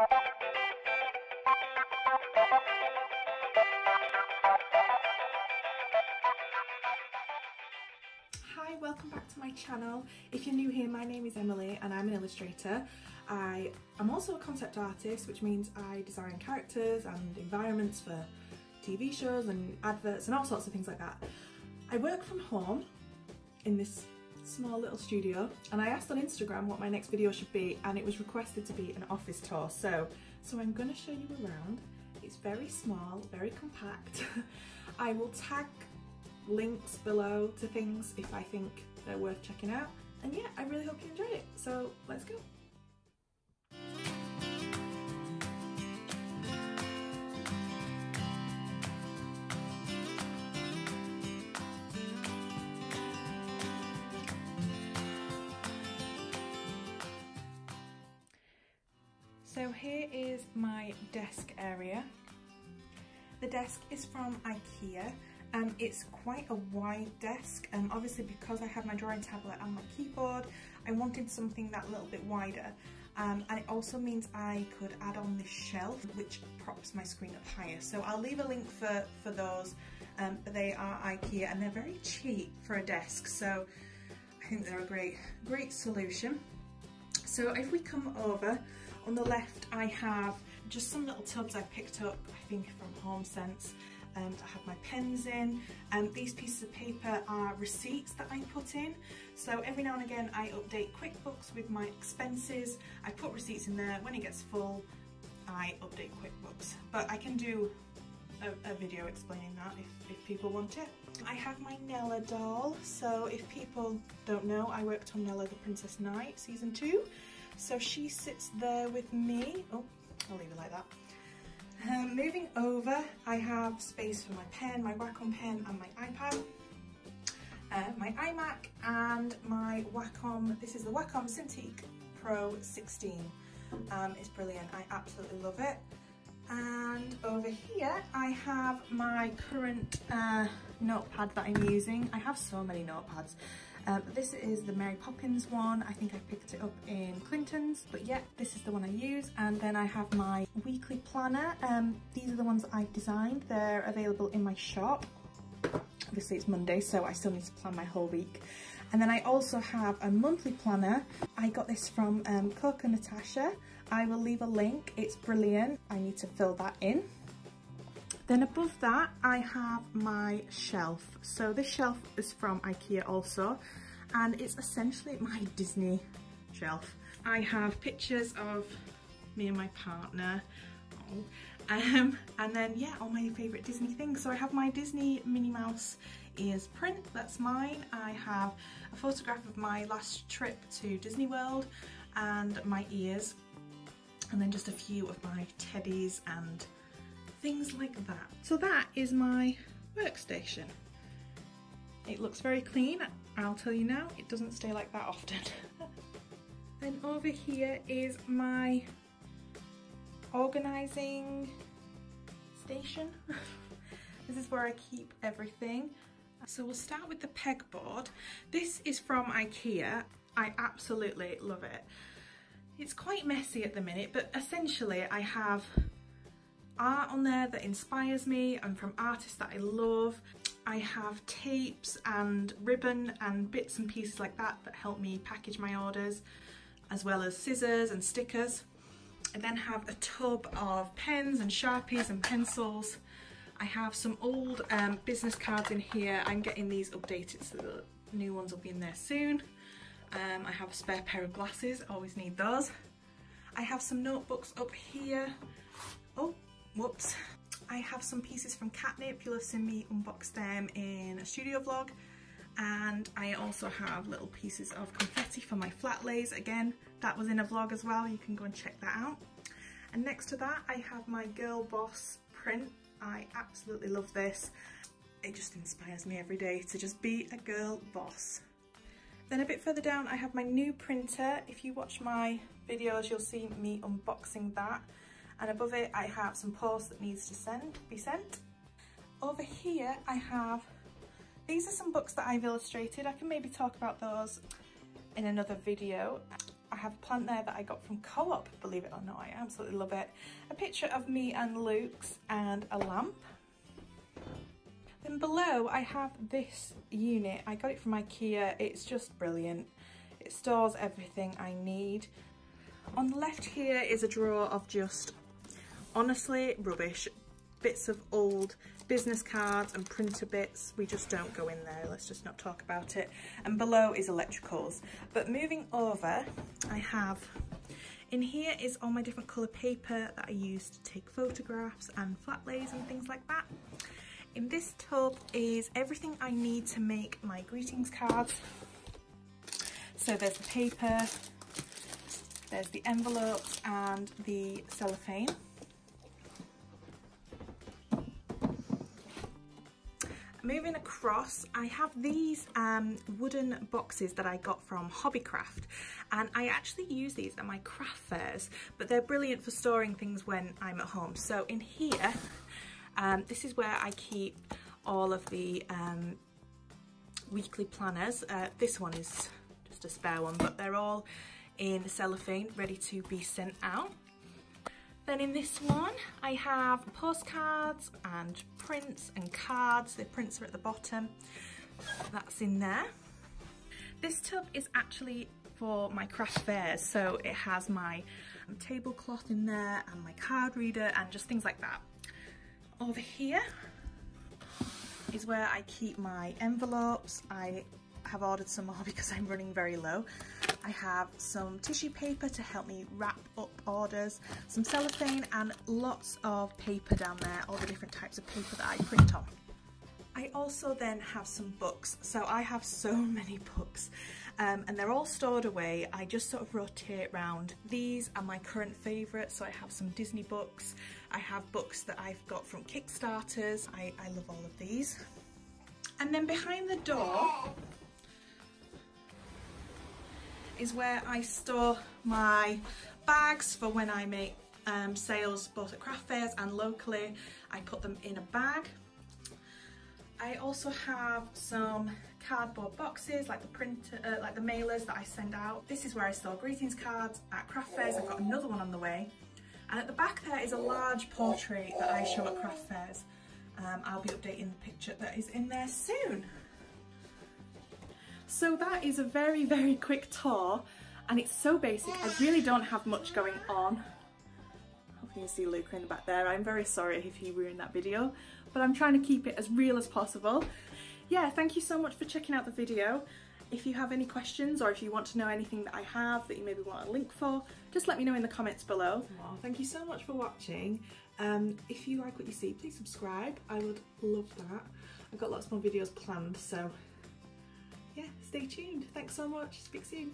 Hi, welcome back to my channel. If you're new here, my name is Emily and I'm an illustrator. I am also a concept artist, which means I design characters and environments for TV shows and adverts and all sorts of things like that. I work from home in this small little studio, and I asked on Instagram what my next video should be, and it was requested to be an office tour, so I'm going to show you around. It's very small, very compact. I will tag links below to things if I think they're worth checking out, and yeah, I really hope you enjoyed it, so let's go. So here is my desk area. The desk is from IKEA. It's quite a wide desk, and obviously because I have my drawing tablet and my keyboard, I wanted something that little bit wider, and it also means I could add on this shelf which props my screen up higher. So I'll leave a link for those, but they are IKEA and they're very cheap for a desk, so I think they're a great solution. So if we come over, on the left I have just some little tubs I picked up, I think from HomeSense, and I have my pens in, and these pieces of paper are receipts that I put in. So every now and again I update QuickBooks with my expenses, I put receipts in there, when it gets full I update QuickBooks, but I can do a video explaining that if people want it. I have my Nella doll, so if people don't know, I worked on Nella the Princess Knight season 2, so she sits there with me. Oh, I'll leave it like that. Moving over, I have space for my pen, my Wacom pen and my iPad, my iMac and my Wacom, this is the Wacom Cintiq Pro 16. It's brilliant, I absolutely love it. And over here I have my current notepad that I'm using. I have so many notepads. This is the Mary Poppins one, I think I picked it up in Clinton's, but yeah, this is the one I use. And then I have my weekly planner. These are the ones that I've designed, they're available in my shop. Obviously it's Monday, so I still need to plan my whole week. And then I also have a monthly planner. I got this from Coconutacha. I will leave a link, it's brilliant. I need to fill that in. Then above that, I have my shelf. So this shelf is from IKEA also, and it's essentially my Disney shelf. I have pictures of me and my partner. And then yeah, all my favourite Disney things. So I have my Disney Minnie Mouse ears print, that's mine. I have a photograph of my last trip to Disney World and my ears, and then just a few of my teddies and things like that. So that is my workstation. It looks very clean, I'll tell you now, it doesn't stay like that often. Then over here is my organising station. This is where I keep everything. So we'll start with the pegboard. This is from IKEA. I absolutely love it. It's quite messy at the minute, but essentially I have art on there that inspires me and from artists that I love. I have tapes and ribbon and bits and pieces like that that help me package my orders, as well as scissors and stickers. I then have a tub of pens and Sharpies and pencils. I have some old business cards in here. I'm getting these updated so the new ones will be in there soon. I have a spare pair of glasses, always need those. I have some notebooks up here. Oh, whoops. I have some pieces from Catnip, you'll have seen me unbox them in a studio vlog. And I also have little pieces of confetti for my flat lays. Again, that was in a vlog as well, you can go and check that out. And next to that I have my Girl Boss print. I absolutely love this. It just inspires me every day to just be a girl boss. Then a bit further down I have my new printer. If you watch my videos you'll see me unboxing that. And above it I have some posts that needs to be sent. Over here I have, these are some books that I've illustrated. I can maybe talk about those in another video. I have a plant there that I got from Co-op, believe it or not. I absolutely love it. A picture of me and Luke's and a lamp. Then below I have this unit. I got it from IKEA. It's just brilliant. It stores everything I need. On the left here is a drawer of just, honestly, rubbish. Bits of old business cards and printer bits. We just don't go in there, let's just not talk about it. And below is electricals. But moving over, I have, in here is all my different colour paper that I use to take photographs and flat lays and things like that. In this tub is everything I need to make my greetings cards. So there's the paper, there's the envelopes and the cellophane. Moving across, I have these wooden boxes that I got from Hobbycraft, and I actually use these at my craft fairs, but they're brilliant for storing things when I'm at home. So in here, this is where I keep all of the weekly planners. This one is just a spare one, but they're all in cellophane, ready to be sent out. Then in this one, I have postcards and prints and cards. The prints are at the bottom. That's in there. This tub is actually for my craft fairs, so it has my tablecloth in there and my card reader and just things like that. Over here is where I keep my envelopes. I have ordered some more because I'm running very low. I have some tissue paper to help me wrap up orders, some cellophane and lots of paper down there, all the different types of paper that I print on. I also then have some books, so I have so many books and they're all stored away. I just sort of rotate round. These are my current favourites, so I have some Disney books, I have books that I've got from Kickstarters, I love all of these. And then behind the door is where I store my bags for when I make sales both at craft fairs and locally. I put them in a bag. I also have some cardboard boxes like the printer, like the mailers that I send out. This is where I store greetings cards at craft fairs. I've got another one on the way. And at the back there is a large portrait that I show at craft fairs. I'll be updating the picture that is in there soon. So that is a very, very quick tour, and it's so basic. I really don't have much going on. I hope you can see Luca in the back there. I'm very sorry if he ruined that video, but I'm trying to keep it as real as possible. Yeah, thank you so much for checking out the video. If you have any questions or if you want to know anything that I have that you maybe want a link for, just let me know in the comments below. Well, thank you so much for watching. If you like what you see, please subscribe. I would love that. I've got lots more videos planned, so yeah, stay tuned. Thanks so much. Speak soon.